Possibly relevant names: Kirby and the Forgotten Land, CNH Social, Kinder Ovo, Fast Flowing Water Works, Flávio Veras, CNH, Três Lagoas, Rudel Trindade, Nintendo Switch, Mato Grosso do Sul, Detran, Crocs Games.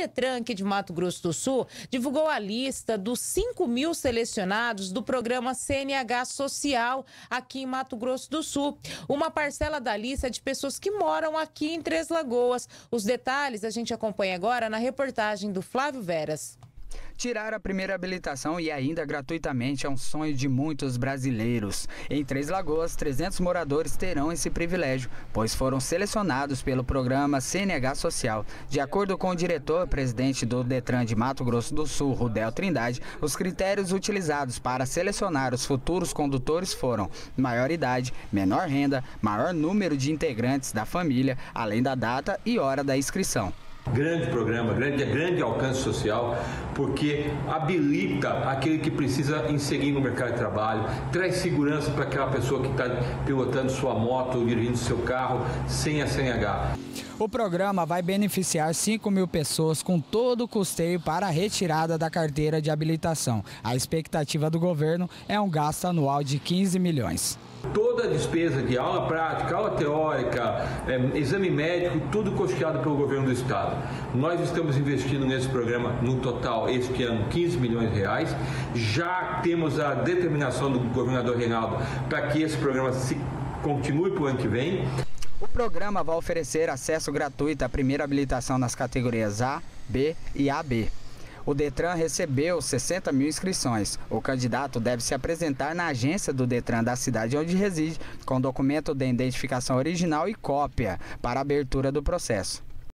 Detran aqui de Mato Grosso do Sul divulgou a lista dos 5 mil selecionados do programa CNH Social aqui em Mato Grosso do Sul. Uma parcela da lista é de pessoas que moram aqui em Três Lagoas. Os detalhes a gente acompanha agora na reportagem do Flávio Veras. Tirar a primeira habilitação e ainda gratuitamente é um sonho de muitos brasileiros. Em Três Lagoas, 300 moradores terão esse privilégio, pois foram selecionados pelo programa CNH Social. De acordo com o diretor-presidente do Detran de Mato Grosso do Sul, Rudel Trindade, os critérios utilizados para selecionar os futuros condutores foram maior idade, menor renda, maior número de integrantes da família, além da data e hora da inscrição. Grande programa, grande alcance social, porque habilita aquele que precisa inserir no mercado de trabalho, traz segurança para aquela pessoa que está pilotando sua moto, dirigindo seu carro, sem a CNH. O programa vai beneficiar 5 mil pessoas com todo o custeio para a retirada da carteira de habilitação. A expectativa do governo é um gasto anual de 15 milhões. Toda a despesa de aula prática, aula teórica, exame médico, tudo custeado pelo governo do estado. Nós estamos investindo nesse programa, no total, este ano, 15 milhões de reais. Já temos a determinação do governador Reinaldo para que esse programa se continue para o ano que vem. O programa vai oferecer acesso gratuito à primeira habilitação nas categorias A, B e AB. O Detran recebeu 60 mil inscrições. O candidato deve se apresentar na agência do Detran da cidade onde reside, com documento de identificação original e cópia para a abertura do processo.